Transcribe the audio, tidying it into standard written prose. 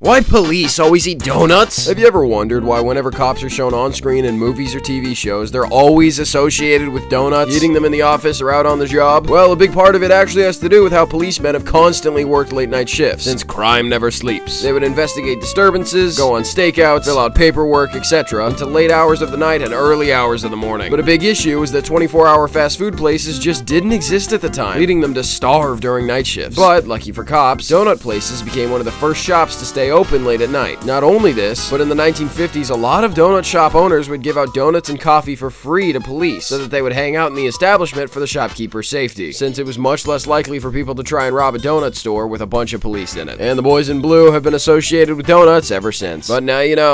Why police always eat donuts? Have you ever wondered why whenever cops are shown on screen in movies or TV shows, they're always associated with donuts, eating them in the office or out on the job? Well, a big part of it actually has to do with how policemen have constantly worked late night shifts, since crime never sleeps. They would investigate disturbances, go on stakeouts, fill out paperwork, etc., until late hours of the night and early hours of the morning. But a big issue is that 24-hour fast food places just didn't exist at the time, leading them to starve during night shifts. But, lucky for cops, donut places became one of the first shops to stay open late at night. Not only this, but in the 1950s, a lot of donut shop owners would give out donuts and coffee for free to police, so that they would hang out in the establishment for the shopkeeper's safety, since it was much less likely for people to try and rob a donut store with a bunch of police in it. And the boys in blue have been associated with donuts ever since. But now you know.